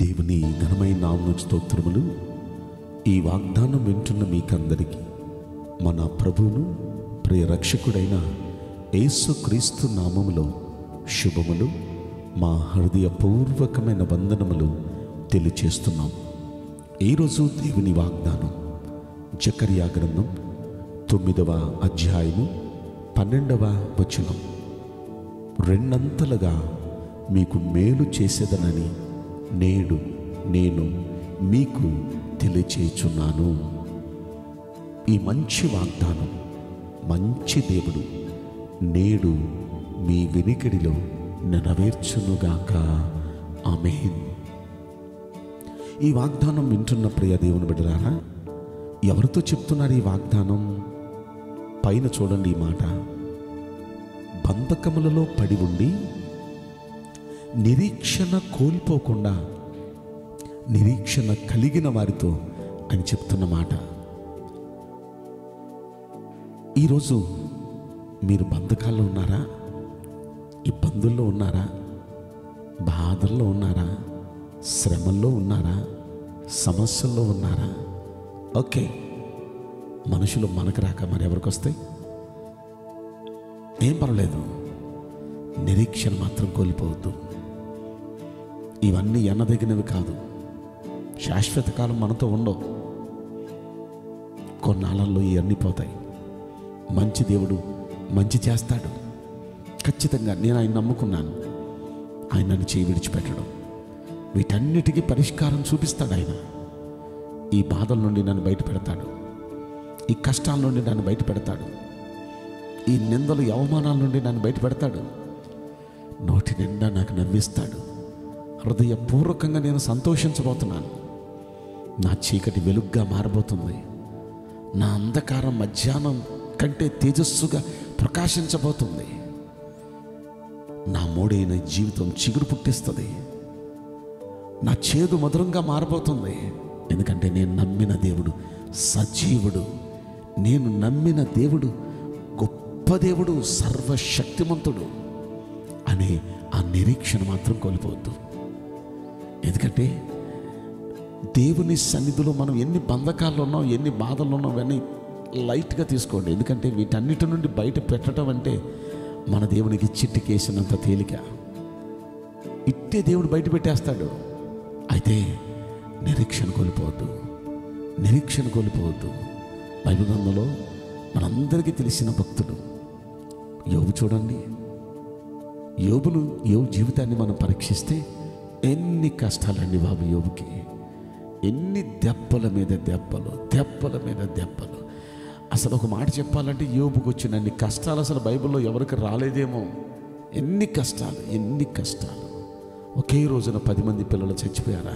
దేవుని ఘనమైన నామమునకు స్తోత్రములు। ఈ వాగ్దానం వింటున్న మీకందరికీ మన ప్రభువును ప్రియ రక్షకుడైన యేసుక్రీస్తు నామములో శుభములు, మా హృదయపూర్వకమైన వందనములు తెలియచేస్తున్నాం। ఈరోజు దేవుని వాగ్దానం జకర్యా గ్రంథం 9వ అధ్యాయము 12వ వచనం, రెండంతలుగా మీకు మేలు చేసేదనని నేడు నేను మీకు తెలియచేయుచున్నాను। ఈ మంచి వాగ్దానం, మంచి దేవుడు నేడు మీ వినికిడిలో నెరవేర్చునుగాక, ఆమేన్। ఈ వాగ్దానం వింటున్న ప్రియ దేవుని బిడ్డలారా, ఎవరితో చెప్తున్నారు ఈ వాగ్దానం? పైన చూడండి ఈ మాట, బంధకములలో పడి ఉండి నిరీక్షణ కోల్పోకుండా నిరీక్షణ కలిగిన వారితో అని చెప్తున్న మాట। ఈరోజు మీరు బంధకాల్లో ఉన్నారా? ఇబ్బందుల్లో ఉన్నారా? బాధల్లో ఉన్నారా? శ్రమల్లో ఉన్నారా? సమస్యల్లో ఉన్నారా? ఓకే, మనుషులు మనకు రాక మరి ఎవరికి వస్తాయి? ఏం పర్వాలేదు, నిరీక్షణ మాత్రం కోల్పోవద్దు। ఇవన్నీ ఎన్నదగినవి కాదు, శాశ్వత కాలం మనతో ఉండవు, కొన్నాళ్ళల్లో ఇవన్నీ పోతాయి। మంచి దేవుడు మంచి చేస్తాడు ఖచ్చితంగా, నేను ఆయన నమ్ముకున్నాను। ఆయన నన్ను చేయి విడిచిపెట్టడం, వీటన్నిటికీ పరిష్కారం చూపిస్తాడు ఆయన। ఈ బాధల నుండి నన్ను బయట పెడతాడు, ఈ కష్టాల నుండి నన్ను బయట పెడతాడు, ఈ నిందలు అవమానాల నుండి నన్ను బయట పెడతాడు, నోటి నిండా నాకు నవ్విస్తాడు, హృదయపూర్వకంగా నేను సంతోషించబోతున్నాను, నా చీకటి వెలుగ్గా మారబోతుంది, నా అంధకారం మధ్యాహ్నం కంటే తేజస్సుగా ప్రకాశించబోతుంది, నా మోడైన జీవితం చిగురు పుట్టిస్తుంది, నా చేదు మధురంగా మారబోతుంది। ఎందుకంటే నేను నమ్మిన దేవుడు సజీవుడు, నేను నమ్మిన దేవుడు గొప్ప దేవుడు, సర్వశక్తిమంతుడు అనే ఆ నిరీక్షణ మాత్రం కోల్పోవద్దు। ఎందుకంటే దేవుని సన్నిధిలో మనం ఎన్ని బంధకాల్లో ఉన్నాం, ఎన్ని బాధల్లో ఉన్నాం ఇవన్నీ లైట్గా తీసుకోండి। ఎందుకంటే వీటన్నిటి నుండి బయట పెట్టడం అంటే మన దేవునికి చిట్టికేసినంత తేలిక, ఇట్టే దేవుడు బయట పెట్టేస్తాడు। అయితే నిరీక్షణ కోల్పోవద్దు, నిరీక్షణ కోల్పోవద్దు। బైబిల్ గ్రంథంలో మనందరికీ తెలిసిన భక్తుడు యోబు చూడండి, యోబు జీవితాన్ని మనం పరీక్షిస్తే ఎన్ని కష్టాలండి బాబు యోబుకి, ఎన్ని దెబ్బల మీద దెబ్బలు, దెబ్బల మీద దెబ్బలు। అసలు ఒక మాట చెప్పాలంటే యోబుకు వచ్చిన అన్ని కష్టాలు అసలు బైబిల్లో ఎవరికి రాలేదేమో, ఎన్ని కష్టాలు, ఎన్ని కష్టాలు। ఒకే రోజున 10 మంది పిల్లలు చచ్చిపోయారా?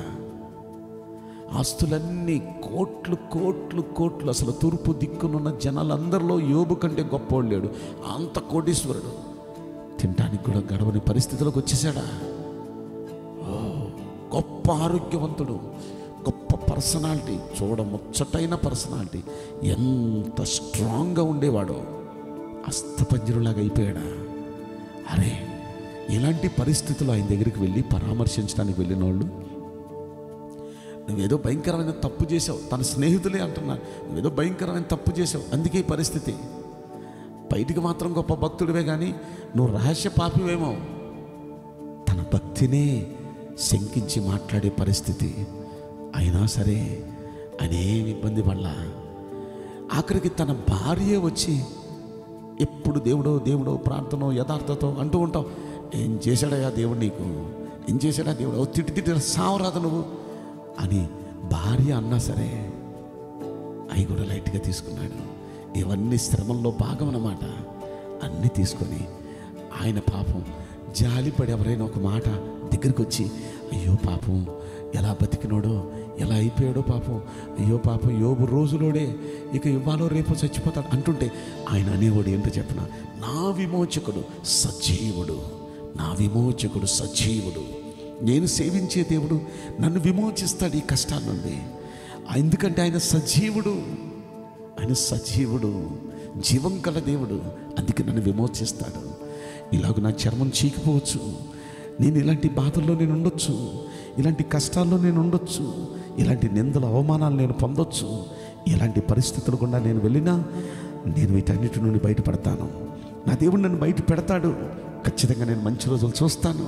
ఆస్తులన్నీ కోట్లు కోట్లు కోట్లు, అసలు తూర్పు దిక్కునున్న జనాలందరిలో యోబు కంటే గొప్పవాడు లేడు, అంత కోటీశ్వరుడు। తినడానికి కూడా గడవని పరిస్థితులకు వచ్చేసాడా? గొప్ప ఆరోగ్యవంతుడు, గొప్ప పర్సనాలిటీ, చూడముచ్చటైన పర్సనాలిటీ, ఎంత స్ట్రాంగ్గా ఉండేవాడో అస్థిపంజరులాగా అయిపోయాడా? అరే, ఇలాంటి పరిస్థితులు ఆయన దగ్గరికి వెళ్ళి పరామర్శించడానికి వెళ్ళిన వాళ్ళు, నువ్వేదో భయంకరమైన తప్పు చేసావు, తన స్నేహితులే అంటున్నారు, నువ్వేదో భయంకరమైన తప్పు చేసావు అందుకే ఈ పరిస్థితి, బయటికి మాత్రం గొప్ప భక్తుడివే కానీ నువ్వు రహస్య పాపివేమో, తన భక్తినే శంకించి మాట్లాడే పరిస్థితి। అయినా సరే ఆయన ఏమి ఇబ్బంది పడలా। ఆఖరికి తన భార్య వచ్చి ఎప్పుడు దేవుడో దేవుడో, ప్రార్థనో యథార్థతో అంటూ ఉంటావు, ఏం చేశాడయా దేవుడు నీకు, ఏం చేశాడా దేవుడు, తిట్టి సావరాదు నువ్వు అని భార్య అన్నా సరే అవి కూడా లైట్గా తీసుకున్నాడు। ఇవన్నీ శ్రమంలో భాగం అన్నమాట, అన్నీ తీసుకొని ఆయన పాపం జాలిపడి ఎవరైనా ఒక మాట దగ్గరికి వచ్చి, అయ్యో పాపం ఎలా బతికినోడో, ఎలా అయిపోయాడో పాపం, అయ్యో పాపం యోబు రోజులోడే, ఇక ఇవ్వాలో రేపో చచ్చిపోతాడు అంటుంటే ఆయన అనేవాడు ఏంటో చెప్పిన, నా విమోచకుడు సజీవుడు, నా విమోచకుడు సజీవుడు, నేను సేవించే దేవుడు నన్ను విమోచిస్తాడు ఈ కష్టాల నుండి, ఎందుకంటే ఆయన సజీవుడు, ఆయన సజీవుడు, జీవం కల దేవుడు, అందుకే నన్ను విమోచిస్తాడు। ఇలాగ నా చర్మం చీకిపోవచ్చు, నేను ఇలాంటి బాధల్లో నేను ఉండొచ్చు, ఇలాంటి కష్టాల్లో నేను ఉండొచ్చు, ఇలాంటి నిందల అవమానాలు నేను పొందొచ్చు, ఇలాంటి పరిస్థితులు కూడా నేను వెళ్ళినా నేను వీటన్నిటి నుండి బయటపడతాను, నా దేవుడు నన్ను బయట పెడతాడు, ఖచ్చితంగా నేను మంచి రోజులు చూస్తాను,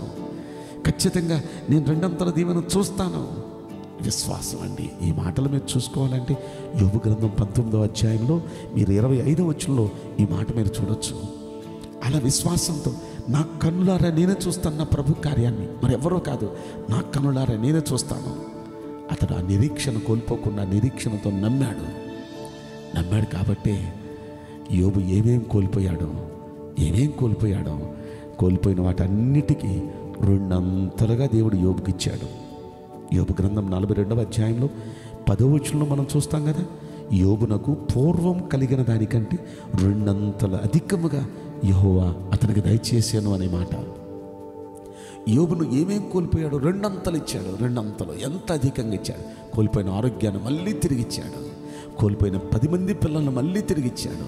ఖచ్చితంగా నేను రెండంతల దీవెన చూస్తాను. విశ్వాసం అండి. ఈ మాటలు మీరు చూసుకోవాలంటే యోబు గ్రంథం 19వ అధ్యాయంలో మీరు 25వ వచనంలో ఈ మాట మీరు చూడొచ్చు. అలా విశ్వాసంతో నా కన్నులారా నేనే చూస్తాను నా ప్రభు కార్యాన్ని, మరి ఎవరో కాదు, నా కన్నులారా నేనే చూస్తాను. అతడు ఆ నిరీక్షణ కోల్పోకుండా నిరీక్షణతో నమ్మాడు. కాబట్టే యోబు ఏమేం కోల్పోయాడో కోల్పోయిన వాటన్నిటికీ రెండంతలుగా దేవుడు యోబుకి ఇచ్చాడు. యోబు గ్రంథం 42వ అధ్యాయంలో 10వ వచనంలో మనం చూస్తాం కదా, యోబునకు పూర్వం కలిగిన దానికంటే రెండంతల అధికముగా యెహోవా అతనికి దయచేసాను అనే మాట. యోబును ఏమేం కోల్పోయాడు, రెండంతలు ఇచ్చాడు. రెండంతలు ఎంత అధికంగా ఇచ్చాడు! కోల్పోయిన ఆరోగ్యాన్ని మళ్ళీ తిరిగిచ్చాడు, కోల్పోయిన 10 మంది పిల్లలను మళ్ళీ తిరిగిచ్చాడు,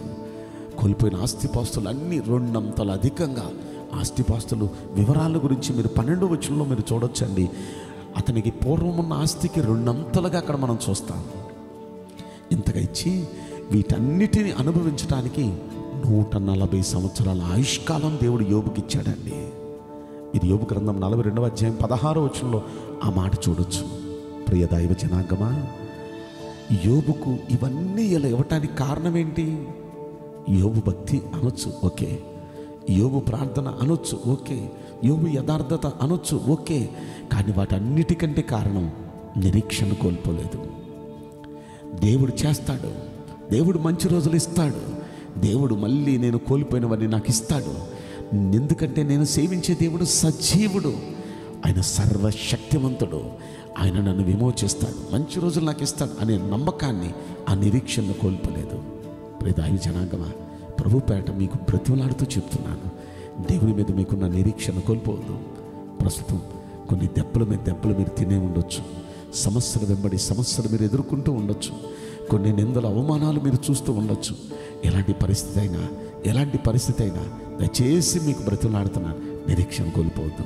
కోల్పోయిన ఆస్తిపాస్తులు అన్నీ రెండంతలు అధికంగా. ఆస్తిపాస్తులు వివరాల గురించి మీరు 12వ వచనంలో మీరు చూడొచ్చండి. అతనికి పూర్వం ఉన్న ఆస్తికి రెండంతలుగా అక్కడ మనం చూస్తాం. ఇంతగా ఇచ్చి వీటన్నిటిని అనుభవించడానికి 140 సంవత్సరాల ఆయుష్కాలం దేవుడు యోబుకి ఇచ్చాడండి. ఇది యోబు గ్రంథం 42వ అధ్యాయం 16వ వచనంలో ఆ మాట చూడొచ్చు. ప్రియ దైవ జనాంగమా, యోబుకు ఇవన్నీ ఇలా ఇవ్వటానికి కారణం ఏంటి? యోబు భక్తి అనొచ్చు, ఓకే. యోబు ప్రార్థన అనొచ్చు, ఓకే. యోబు యథార్థత అనొచ్చు, ఓకే. కానీ వాటన్నిటికంటే కారణం నిరీక్షణ కోల్పోలేదు. దేవుడు చేస్తాడు, దేవుడు మంచి రోజులు ఇస్తాడు, దేవుడు మళ్ళీ నేను కోల్పోయినవన్నీ నాకు ఇస్తాడు. ఎందుకంటే నేను సేవించే దేవుడు సజీవుడు, ఆయన సర్వశక్తివంతుడు, ఆయన నన్ను విమోచిస్తాడు, మంచి రోజులు నాకు ఇస్తాడు అనే నమ్మకాన్ని, ఆ నిరీక్షణను కోల్పోలేదు. ప్రియదాయు జనాంగమా, ప్రభుపేట మీకు బ్రతిమలాడుతూ చెప్తున్నాను, దేవుని మీద మీకున్న నిరీక్షణ కోల్పోవద్దు. ప్రస్తుతం కొన్ని దెబ్బల మీద దెబ్బలు మీరు తినే ఉండొచ్చు, సమస్యలు వెంబడి సమస్యలు మీరు ఎదుర్కొంటూ ఉండొచ్చు, కొన్ని నిందల అవమానాలు మీరు చూస్తూ ఉండొచ్చు. ఎలాంటి పరిస్థితి అయినా దయచేసి మీకు బ్రతిమలాడుతున్నాను, నిరీక్షణ కోల్పోవద్దు.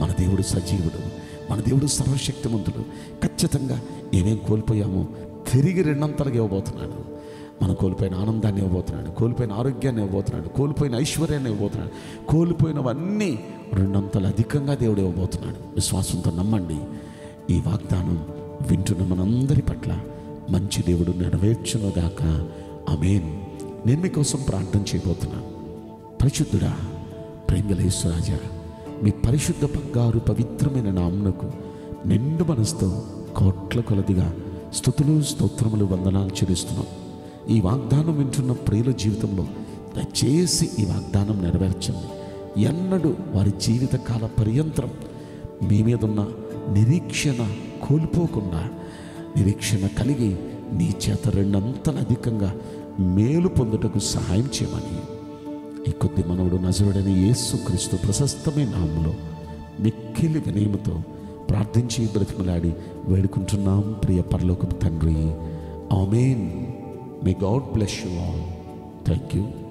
మన దేవుడు సజీవుడు, మన దేవుడు సర్వశక్తిమంతుడు, ఖచ్చితంగా ఏమేం కోల్పోయామో తిరిగి రెండంతలుగా ఇవ్వబోతున్నాడు. మనం కోల్పోయిన ఆనందాన్ని ఇవ్వబోతున్నాడు, కోల్పోయిన ఆరోగ్యాన్ని ఇవ్వబోతున్నాడు, కోల్పోయిన ఐశ్వర్యాన్ని ఇవ్వబోతున్నాడు, కోల్పోయినవన్నీ రెండంతలు అధికంగా దేవుడు ఇవ్వబోతున్నాడు. విశ్వాసంతో నమ్మండి. ఈ వాగ్దానం వింటున్న మనందరి పట్ల మంచి దేవుడు నెరవేర్చునుగాక. ఆమేన్. నేను మీకోసం ప్రార్థన చేయబోతున్నాను. పరిశుద్ధుడా, ప్రేమగల యేసురాజా, మీ పరిశుద్ధ బంగారు పవిత్రమైన నామమునకు నిండు మనసుతో కోట్ల కొలదిగా స్తుతులు స్తోత్రములు వందనాలు చెల్లిస్తున్నాం. ఈ వాగ్దానం వింటున్న ప్రియుల జీవితంలో దయచేసి ఈ వాగ్దానం నెరవేర్చండి. ఎన్నడూ వారి జీవితకాల పర్యంతరం మీ మీద ఉన్న నిరీక్షణ కోల్పోకుండా, నిరీక్షణ కలిగి నీ చేత రెండంతలు అధికంగా మేలు పొందుటకు సహాయం చేయమని ఈ కొద్ది మనవుడు నజరుడైన యేసుక్రీస్తు ప్రశస్తమైన నామములో మిక్కిలి వినయముతో ప్రార్థించి బ్రతిమలాడి వేడుకుంటున్నాం ప్రియ పరలోకపు తండ్రి. ఆమేన్. May God bless you all. Thank you.